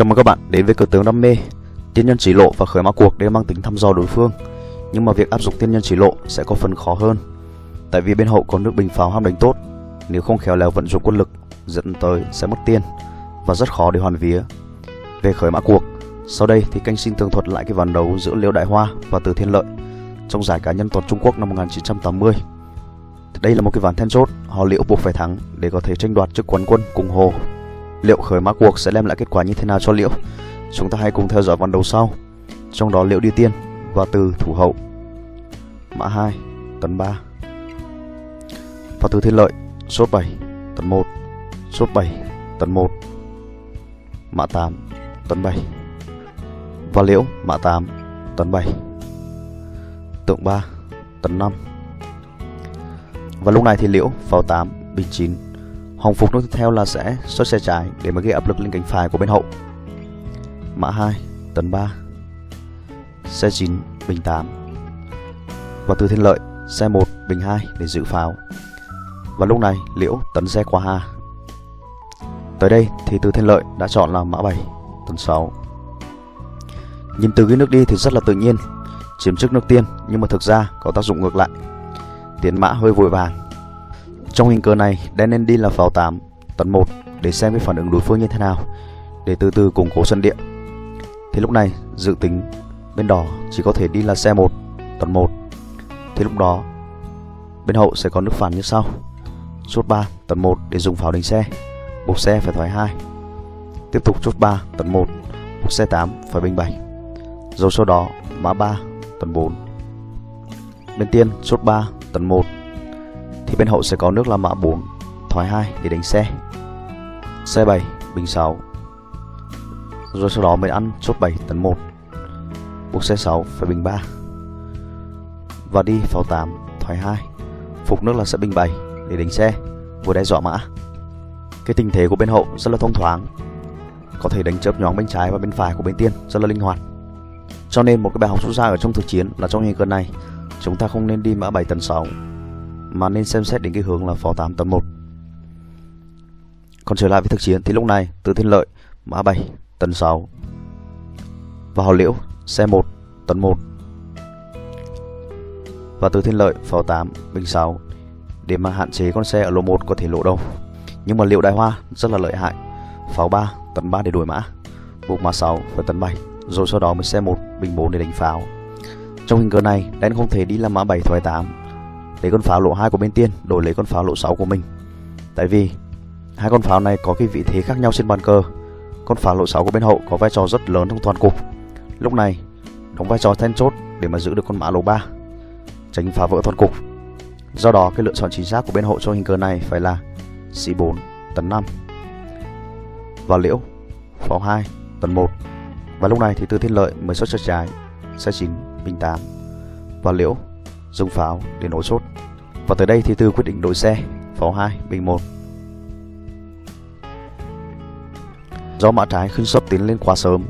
Chào mừng các bạn đến với Cờ Tướng Đam mê. Tiên nhân chỉ lộ và khởi mã cuộc đều mang tính thăm dò đối phương, nhưng mà việc áp dụng tiên nhân chỉ lộ sẽ có phần khó hơn, tại vì bên hậu có nước bình pháo ham đánh tốt, nếu không khéo léo vận dụng quân lực dẫn tới sẽ mất tiên và rất khó để hoàn vía. Về khởi mã cuộc, sau đây thì kênh xin tường thuật lại cái ván đấu giữa Liễu Đại Hoa và Từ Thiên Lợi trong giải cá nhân toàn Trung Quốc năm 1980. Đây là một cái ván then chốt, họ Liễu buộc phải thắng để có thể tranh đoạt chức quán quân cùng Hồ. Liệu khởi mã cuộc sẽ đem lại kết quả như thế nào cho Liễu? Chúng ta hãy cùng theo dõi ván đấu sau. Trong đó Liễu đi tiên và Từ thủ hậu. Mã 2, tấn 3. Và Từ Thiên Lợi, sốt 7, tấn 1. Sốt 7, tấn 1. Mã 8, tấn 7. Và Liễu, mã 8, tấn 7. Tượng 3, tấn 5. Và lúc này thì Liễu pháo 8, bình 9. Hồng phục nút tiếp theo là sẽ xuất xe trái để mà gây áp lực lên cánh phải của bên hậu. Mã 2, tấn 3. Xe 9, bình 8. Và Từ Thiên Lợi xe 1, bình 2 để giữ pháo. Và lúc này Liễu tấn xe qua hà. Tới đây thì Từ Thiên Lợi đã chọn là mã 7, tấn 6. Nhìn từ cái nước đi thì rất là tự nhiên, chiếm trước nước tiên, nhưng mà thực ra có tác dụng ngược lại. Tiến mã hơi vội vàng. Trong hình cờ này, đen nên đi là pháo 8, tấn 1 để xem cái phản ứng đối phương như thế nào, để từ từ củng cố sân địa. Thì lúc này dự tính bên đỏ chỉ có thể đi là xe 1, tấn 1. Thì lúc đó bên hậu sẽ có nước phản như sau: chốt 3, tấn 1 để dùng pháo đánh xe, buộc xe phải thoái 2. Tiếp tục chốt 3, tấn 1, buộc xe 8 phải bình 7. Rồi sau đó mã 3, tấn 4. Bên tiên chốt 3, tấn 1. Thì bên hậu sẽ có nước là mã 4, thoái 2 để đánh xe, xe 7, bình 6. Rồi sau đó mới ăn chốt 7, tấn 1, buộc xe 6 phải bình 3. Và đi pháo 8, thoái 2. Phục nước là sẽ bình 7 để đánh xe, vừa đe dọa mã. Cái tình thế của bên hậu rất là thông thoáng, có thể đánh chớp nhoáng bên trái và bên phải của bên tiên rất là linh hoạt. Cho nên một cái bài học rút ra ở trong thực chiến là trong hình cờ này, chúng ta không nên đi mã 7 tấn 6, mà nên xem xét đến cái hướng là pháo 8 tấn 1. Còn trở lại với thực chiến thì lúc này Từ Thiên Lợi mã 7, tấn 6. Và họ Liễu xe 1, tấn 1. Và Từ Thiên Lợi pháo 8, bình 6 để mà hạn chế con xe ở lỗ 1 có thể lộ đầu. Nhưng mà Liễu Đại Hoa rất là lợi hại, pháo 3, tấn 3 để đuổi mã, buộc mã 6 phải tấn 7. Rồi sau đó mới xe 1, bình 4 để đánh pháo. Trong hình cờ này, đen không thể đi là mã 7 thoái 8 để con pháo lộ 2 của bên tiên đổi lấy con pháo lộ 6 của mình, tại vì hai con pháo này có cái vị thế khác nhau trên bàn cờ. Con pháo lộ 6 của bên hậu có vai trò rất lớn trong toàn cục, lúc này đóng vai trò then chốt để mà giữ được con mã lộ 3, tránh phá vỡ toàn cục. Do đó cái lựa chọn chính xác của bên hậu cho hình cờ này phải là c4, tấn 5. Và Liễu pháo 2, tấn 1. Và lúc này thì Từ Thiên Lợi mới xuất xe trái, xe 9, bình 8. Và Liễu dùng pháo để nổ chốt. Và tới đây thì Từ quyết định đổi xe, pháo 2, bình 1. Do mã trái khinh suất tiến lên quá sớm,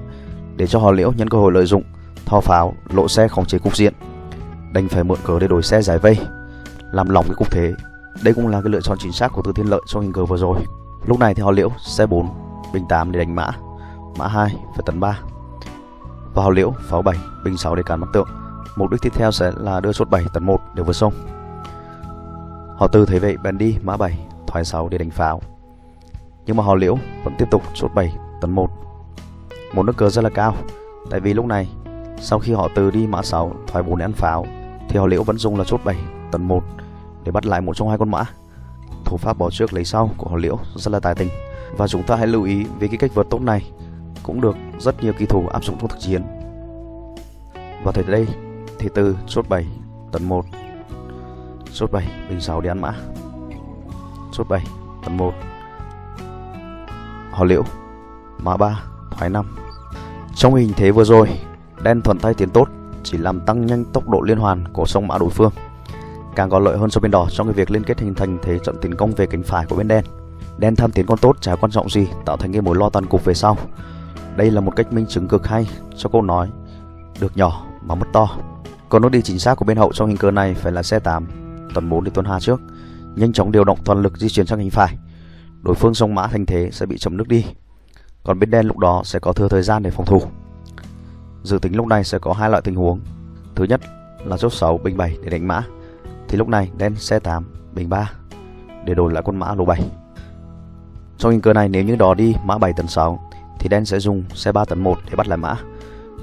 để cho họ Liễu nhân cơ hội lợi dụng, thò pháo, lộ xe khống chế cục diện, đành phải mượn cớ để đổi xe giải vây, làm lỏng cái cục thế. Đây cũng là cái lựa chọn chính xác của Từ Thiên Lợi trong hình cờ vừa rồi. Lúc này thì họ Liễu xe 4, bình 8 để đánh mã, mã 2 phải tấn 3. Và họ Liễu pháo 7, bình 6 để cản mắt tượng. Mục đích tiếp theo sẽ là đưa chốt 7, tấn 1 để vượt sông. Họ Từ thấy vậy bèn đi mã 7, thoái 6 để đánh pháo. Nhưng mà họ Liễu vẫn tiếp tục chốt 7, tấn 1. Một nước cờ rất là cao, tại vì lúc này sau khi họ Từ đi mã 6, thoái 4 để ăn pháo, thì họ Liễu vẫn dùng là chốt 7, tấn 1 để bắt lại một trong hai con mã. Thủ pháp bỏ trước lấy sau của họ Liễu rất là tài tình. Và chúng ta hãy lưu ý về cái cách vượt tốt này cũng được rất nhiều kỳ thủ áp dụng trong thực chiến. Và tới đây thì Từ chốt 7, tấn 1, chốt 7, bình 6 để ăn mã, chốt 7, tấn 1. Họ Liễu mã 3, thoái 5. Trong hình thế vừa rồi, đen thuận tay tiến tốt, chỉ làm tăng nhanh tốc độ liên hoàn của sông mã đối phương, càng có lợi hơn cho bên đỏ trong cái việc liên kết hình thành thế trận tiến công về cánh phải của bên đen. Đen tham tiến con tốt chả quan trọng gì, tạo thành cái mối lo toàn cục về sau. Đây là một cách minh chứng cực hay cho câu nói được nhỏ mà mất to. Còn nút đi chính xác của bên hậu trong hình cờ này phải là xe 8, tấn 4 để tuần hà trước, nhanh chóng điều động toàn lực di chuyển sang hình phải. Đối phương sông mã thành thế sẽ bị chậm nước đi. còn bên đen lúc đó sẽ có thừa thời gian để phòng thủ. Dự tính lúc này sẽ có hai loại tình huống. Thứ nhất là chốt 6 binh 7 để đánh mã, thì lúc này đen xe 8 binh 3 để đổi lại quân mã lô 7. Trong hình cờ này, nếu như đỏ đi mã 7 tấn 6 thì đen sẽ dùng xe 3 tấn 1 để bắt lại mã,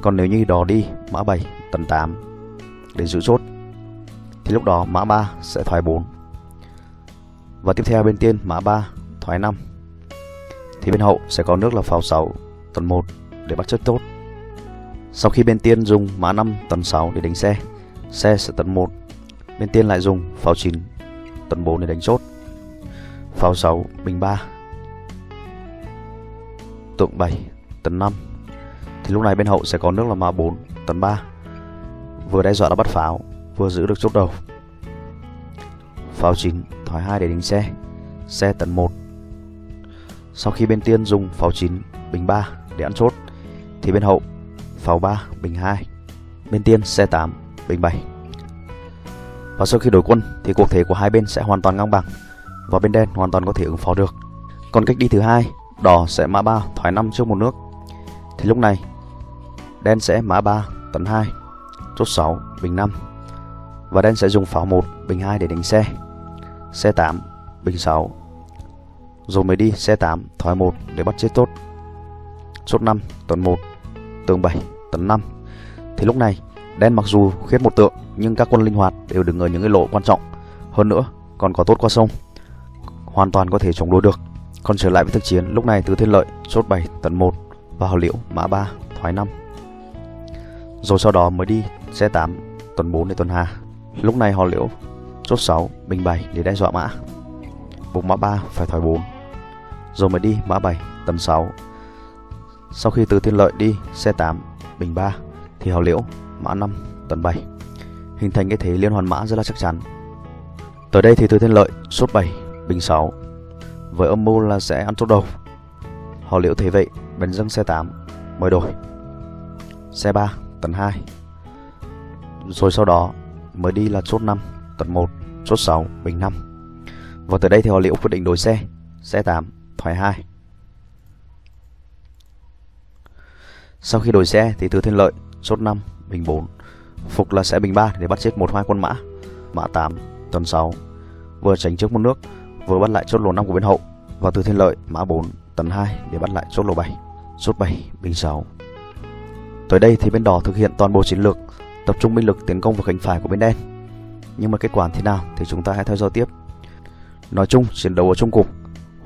còn nếu như đỏ đi mã 7 tấn 8 để giữ chốt thì lúc đó mã 3 sẽ thoái 4. Và tiếp theo bên tiên mã 3 thoái 5 thì bên hậu sẽ có nước là pháo 6 tấn 1 để bắt chất tốt. Sau khi bên tiên dùng mã 5 tấn 6 để đánh xe, xe sẽ tấn 1, bên tiên lại dùng pháo 9 tấn 4 để đánh chốt, pháo 6 bình 3 tượng 7 tấn 5 thì lúc này bên hậu sẽ có nước là mã 4 tấn 3, vừa đe dọa đã bắt pháo vừa giữ được chốt đầu, pháo 9 thoái 2 để đánh xe, xe tấn 1. Sau khi bên tiên dùng pháo 9 bình 3 để ăn chốt thì bên hậu pháo 3 bình 2, bên tiên xe 8 bình 7. Và sau khi đổi quân thì cuộc thế của hai bên sẽ hoàn toàn ngang bằng và bên đen hoàn toàn có thể ứng phó được. Còn cách đi thứ hai, đỏ sẽ mã 3 thoái 5 trước một nước thì lúc này đen sẽ mã 3 tấn 2 chốt 6 bình 5 và đen sẽ dùng pháo 1 bình 2 để đánh xe, xe 8 bình 6 rồi mới đi xe 8 thoái 1 để bắt chết tốt, chốt 5 tấn 1 tượng 7 tấn 5 thì lúc này đen mặc dù khuyết một tượng nhưng các quân linh hoạt đều đứng ở những cái lộ quan trọng, hơn nữa còn có tốt qua sông, hoàn toàn có thể chống đối được. Còn trở lại với thực chiến, lúc này Từ Thiên Lợi chốt 7 tấn 1 và Hồ Liễu mã 3 thoái 5 rồi sau đó mới đi xe 8 tấn 4 để tuần hà. Lúc này Hồ Liễu chốt 6 bình 7 để đe dọa mã, buộc mã 3 phải thoái 4 rồi mới đi mã 7 tấn 6. Sau khi Từ Thiên Lợi đi xe 8 bình 3 thì Hồ Liễu mã 5 tấn 7, hình thành cái thế liên hoàn mã rất là chắc chắn. Tới đây thì Từ Thiên Lợi chốt 7 bình 6 với âm mưu là sẽ ăn chốt đầu. Hồ Liễu thế vậy bèn dâng xe 8 mới đổi xe 3 tấn 2 rồi sau đó mới đi là chốt 5 tấn 1 chốt 6 bình 5. Và tới đây thì Hồ Liễu quyết định đổi xe, xe 8 thoái 2. Sau khi đổi xe thì Từ Thiên Lợi chốt 5 bình 4, phục là sẽ bình 3 để bắt chết một hai quân mã, mã 8 tấn 6 vừa tránh trước một nước vừa bắt lại chốt lỗ 5 của bên hậu, và Từ Thiên Lợi mã 4 tấn 2 để bắt lại chốt lỗ 7, chốt 7 bình 6. Tới đây thì bên đỏ thực hiện toàn bộ chiến lược, tập trung binh lực tiến công vào cánh phải của bên đen. Nhưng mà kết quả thế nào thì chúng ta hãy theo dõi tiếp. Nói chung, chiến đấu ở chung cục,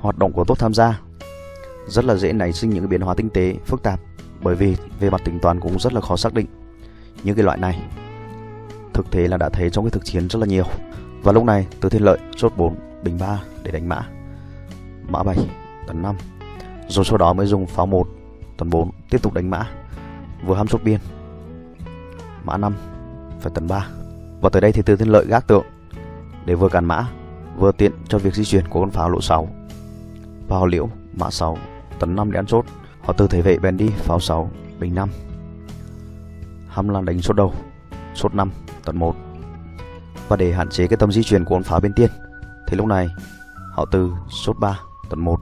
hoạt động của tốt tham gia rất là dễ nảy sinh những biến hóa tinh tế, phức tạp, bởi vì về mặt tính toán cũng rất là khó xác định. Những cái loại này thực tế là đã thấy trong cái thực chiến rất là nhiều. Và lúc này Từ Thiên Lợi chốt 4 bình 3 để đánh mã, mã 7 tấn 5 rồi sau đó mới dùng pháo 1 tấn 4 tiếp tục đánh mã, vừa ham chốt biên mã 5 phải tấn 3. Và tới đây thì Từ Thiên Lợi gác tượng để vừa cản mã vừa tiện cho việc di chuyển của con pháo lộ 6, và Hồ Liễu mã 6 tấn 5 để ăn chốt. Họ Từ thế vệ bèn đi pháo 6 bình 5, ham là đánh chốt đầu, chốt 5 tấn 1. Và để hạn chế cái tầm di chuyển của con pháo bên tiên thì lúc này Họ Từ chốt 3 tấn 1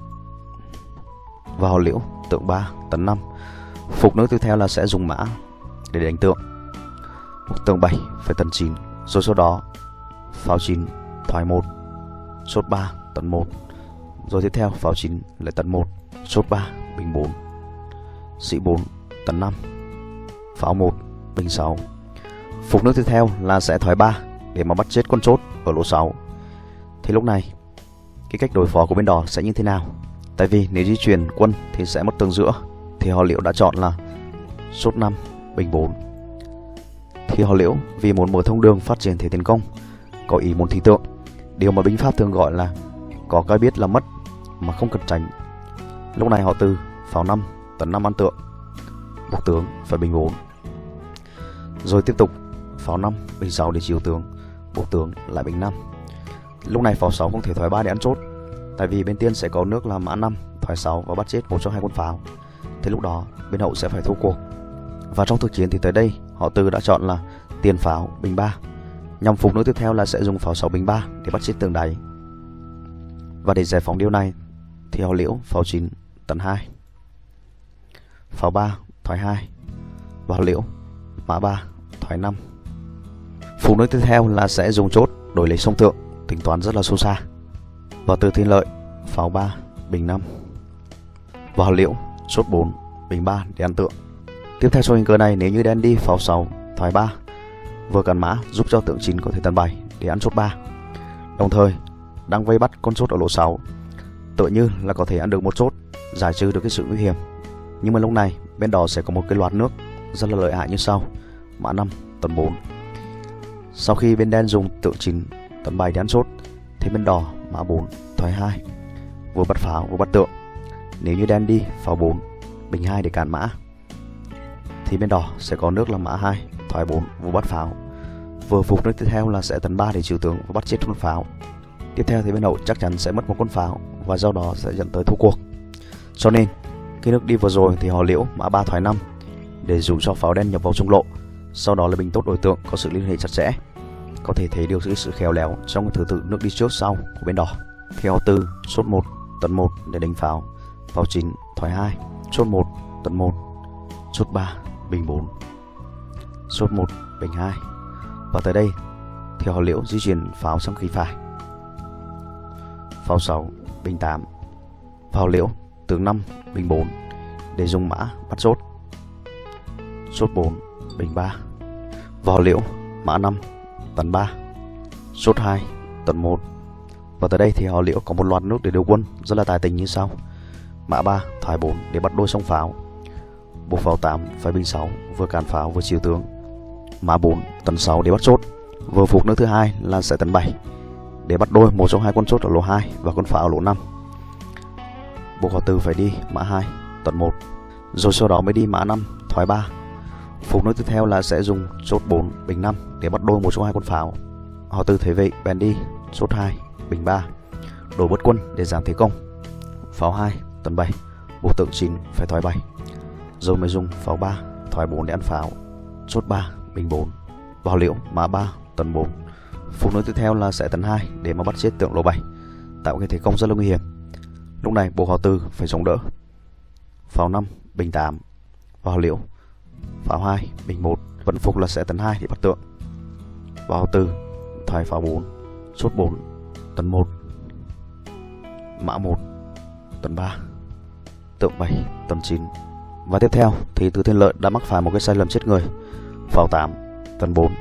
và Hồ Liễu tượng 3 tấn 5, phục nước tiếp theo là sẽ dùng mã để đánh tượng, tượng 7 phải tấn 9 rồi sau đó pháo 9 thoái 1 chốt 3 tấn 1 rồi tiếp theo pháo 9 lại tấn 1 chốt 3 bình 4, sĩ 4 tấn 5, pháo 1 bình 6. Phục nước tiếp theo là sẽ thoái 3 để mà bắt chết con chốt ở lỗ 6. Thì lúc này cái cách đối phó của bên đỏ sẽ như thế nào? Tại vì nếu di chuyển quân thì sẽ mất tường giữa, thì Hồ Liễu đã chọn là chốt 5 bình 4. Thì Hồ Liễu vì muốn mở thông đường phát triển thế tiến công, có ý muốn thí tượng, điều mà binh pháp thường gọi là có cái biết là mất mà không cần tránh. Lúc này Họ Từ pháo 5 tấn 5 ăn tượng, buộc tướng phải bình 4 rồi tiếp tục pháo 5 bình 6 để chiếu tướng, buộc tướng lại bình 5. Lúc này pháo 6 không thể thoái 3 để ăn chốt, tại vì bên tiên sẽ có nước là mã 5 thoái 6 và bắt chết một trong hai con pháo, thì lúc đó bên hậu sẽ phải thua cuộc. Và trong thực chiến thì tới đây Họ Từ đã chọn là tiền pháo bình 3, nhằm phục nước tiếp theo là sẽ dùng pháo 6 bình 3 để bắt chết tường đáy. Và để giải phóng điều này thì Hồ Liễu pháo 9 tấn 2 Pháo 3 thoái 2 vào liễu, mã 3 thoái 5. Phục nối tiếp theo là sẽ dùng chốt đổi lấy sông thượng, tính toán rất là sâu xa. Vào từ thiên lợi, pháo 3 bình 5 vào liễu, chốt 4 bình 3 để ăn tượng. Tiếp theo sau hình cờ này, nếu như đen đi pháo 6 thoái 3 vừa cản mã giúp cho tượng 9 có thể tần bài để ăn chốt 3. Đồng thời đang vây bắt con chốt ở lỗ 6, tự như là có thể ăn được một chốt, giải trừ được cái sự nguy hiểm. Nhưng mà lúc này bên đỏ sẽ có một cái loạt nước rất là lợi hại như sau: mã 5 tấn 4. Sau khi bên đen dùng tượng 9 tấn bài để ăn chốt thì bên đỏ mã 4 thoái 2 vừa bắt pháo vừa bắt tượng. Nếu như đen đi pháo 4 bình 2 để cản mã thì bên đỏ sẽ có nước là mã 2 thoái 4 vừa bắt pháo vừa. Phục nước tiếp theo là sẽ tấn 3 để trừ tướng và bắt chết con pháo. Tiếp theo thì bên hậu chắc chắn sẽ mất một con pháo và do đó sẽ dẫn tới thua cuộc. Cho nên cái nước đi vừa rồi thì họ liễu mã 3 thoái 5 để dùng cho pháo đen nhập vào trung lộ, sau đó là bình tốt đối tượng có sự liên hệ chặt chẽ. Có thể thấy điều sự khéo léo trong thứ tự nước đi trước sau của bên đỏ. Theo từ chốt 1 tấn 1 để đánh pháo, pháo 9 thoái 2, chốt 1 tấn 1, chốt 3 bình 4, chốt 1 bình 2. Và tới đây thì họ liễu di chuyển pháo sang khí phải, pháo 6 bình 8 vào liễu, tướng 5 bình 4 để dùng mã bắt chốt, chốt 4 bình 3 vào liễu, mã 5 tấn 3, chốt 2 tấn 1. Và tới đây thì họ liễu có một loạt nước để điều quân rất là tài tình như sau: mã 3 thoái 4 để bắt đôi sông pháo, buộc pháo 8 phải bình 6 vừa cản pháo vừa chiều tướng, mã 4 tấn 6 để bắt chốt. Vừa phục nước thứ hai là sẽ tấn 7 để bắt đôi một trong hai con chốt ở lỗ 2 và con pháo ở lỗ 5. Buộc họ từ phải đi mã 2 tấn 1 rồi sau đó mới đi mã 5 thoái 3. Phục nối tiếp theo là sẽ dùng chốt 4 bình 5 để bắt đôi một trong hai con pháo. Họ từ thế vậy bèn đi chốt 2 bình 3 đổi bất quân để giảm thế công. Pháo 2 tấn 7 buộc tượng 9 phải thoái 7 rồi mới dùng pháo 3 thoái 4 để ăn pháo, chốt 3 bình 4 vào liễu, mã 3 tấn 4. Phục nối tiếp theo là sẽ tấn 2 để mà bắt chết tượng lỗ 7, tạo cái thế công rất là nguy hiểm. Lúc này bộ họ tư phải chống đỡ, pháo 5 bình 8 vào liễu, pháo 2 bình 1. Vận phục là sẽ tấn 2 để bắt tượng, vào tư thoái pháo 4, chốt 4 tấn 1, mã 1 tấn 3, tượng 7 tấn 9. Và tiếp theo thì Từ Thiên Lợi đã mắc phải một cái sai lầm chết người: pháo 8 tấn 4.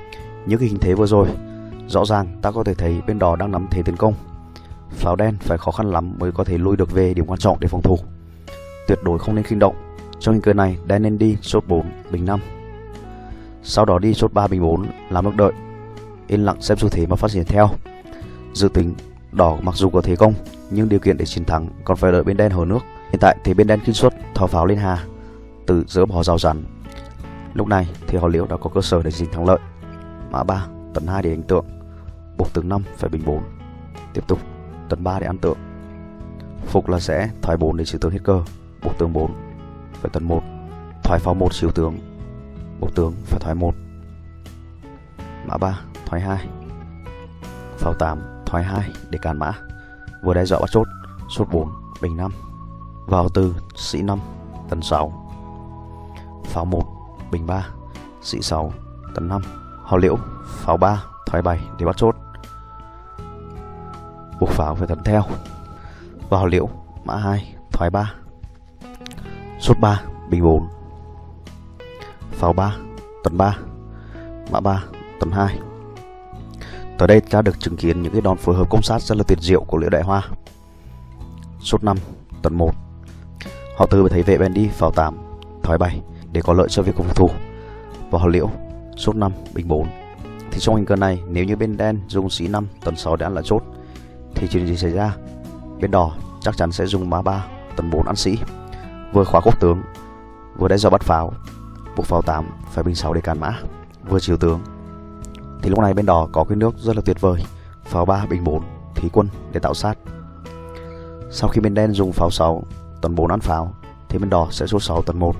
Những cái hình thế vừa rồi rõ ràng ta có thể thấy bên đỏ đang nắm thế tiến công, pháo đen phải khó khăn lắm mới có thể lui được về điểm quan trọng để phòng thủ. Tuyệt đối không nên khinh động. Trong hình cờ này đen nên đi chốt 4 bình 5, sau đó đi chốt 3 bình 4 làm nước đợi, yên lặng xem xu thế mà phát triển theo. Dự tính đỏ mặc dù có thế công nhưng điều kiện để chiến thắng còn phải đợi bên đen hở nước. Hiện tại thì bên đen khinh suất thò pháo lên hà, từ dỡ bỏ rào chắn. Lúc này thì họ liễu đã có cơ sở để giành thắng lợi. Mã 3 tấn 2 để đánh tượng, buộc tướng 5 phải bình 4, tiếp tục tấn 3 để ăn tượng. Phục là sẽ thoái 4 để trừ tướng hết cơ, buộc tướng 4 phải tấn 1, thoái pháo 1 chiều tướng, buộc tướng phải thoái 1, mã 3 thoái 2, pháo 8 thoái 2 để cản mã, vừa đe dọa bắt chốt, chốt 4 bình 5 vào từ sĩ 5 tấn 6, pháo 1 bình 3 sĩ 6 tấn 5. Họ liễu pháo 3 thoái 7 để bắt chốt, buộc pháo phải tấn theo, và họ liễu mã 2 thoái 3, chốt 3 bình 4, pháo 3 tấn 3, mã 3 tấn 2. Tới đây ta được chứng kiến những cái đòn phối hợp công sát rất là tuyệt diệu của Liễu Đại Hoa. Chốt 5 tấn 1, họ từ thấy vệ bên đi pháo 8 thoái 7 để có lợi cho việc phòng thủ, và họ liễu chốt 5 bình 4. Thì trong hình cờ này nếu như bên đen dùng sĩ 5 tấn 6 để ăn là chốt thì chuyện gì xảy ra? Bên đỏ chắc chắn sẽ dùng mã 3 tấn 4 ăn sĩ, vừa khóa cốt tướng, vừa đe dọa bắt pháo, buộc pháo 8 phải bình 6 để cản mã, vừa chiều tướng. Thì lúc này bên đỏ có cái nước rất là tuyệt vời: pháo 3 bình 4 thí quân để tạo sát. Sau khi bên đen dùng pháo 6 tấn 4 ăn pháo thì bên đỏ sẽ chốt 6 tấn 1.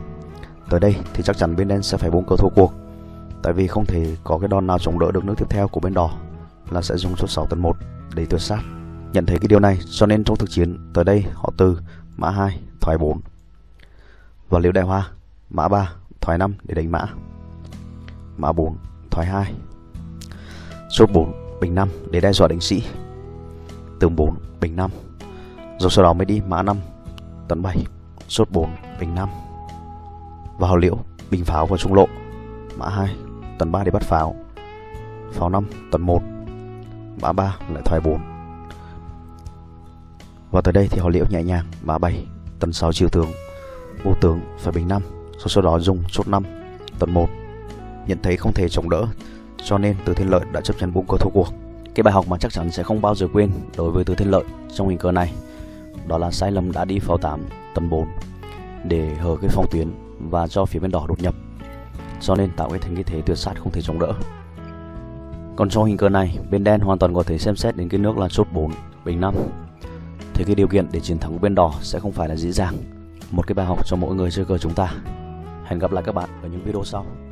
Tới đây thì chắc chắn bên đen sẽ phải buông cờ thua cuộc, tại vì không thể có cái đòn nào chống đỡ được nước tiếp theo của bên đỏ là sẽ dùng chốt 6 tấn 1 để tuyệt sát. Nhận thấy cái điều này cho nên trong thực chiến tới đây họ từ mã 2 thoái 4 và Liễu Đại Hoa Mã 3, thoái 5 để đánh mã. Mã 4, thoái 2. Sốt 4, bình 5 để đe dọa đánh sĩ. Tướng 4, bình 5. Rồi sau đó mới đi mã 5, tấn 7, sốt 4, bình 5. Vào liễu, bình pháo vào trung lộ. Mã 2, tấn 3 để bắt pháo. Pháo 5, tấn 1. Mã 3 lại thoái 4. Và tới đây thì họ liễu nhẹ nhàng. Mã 7, tấn 6 chiều tướng. Vô tướng phải bình 5. Sau đó dùng sốt 5, tấn 1. Nhận thấy không thể chống đỡ, cho nên Từ Thiên Lợi đã chấp nhận buông cờ thua cuộc. Cái bài học mà chắc chắn sẽ không bao giờ quên đối với Từ Thiên Lợi trong hình cờ này, đó là sai lầm đã đi pháo 8 tấn 4 để hở cái phòng tuyến và cho phía bên đỏ đột nhập, cho nên tạo thành cái thế tuyệt sát không thể chống đỡ. Còn trong hình cờ này, bên đen hoàn toàn có thể xem xét đến cái nước là chốt 4 bình 5. Thế cái điều kiện để chiến thắng của bên đỏ sẽ không phải là dễ dàng. Một cái bài học cho mỗi người chơi cờ chúng ta. Hẹn gặp lại các bạn ở những video sau.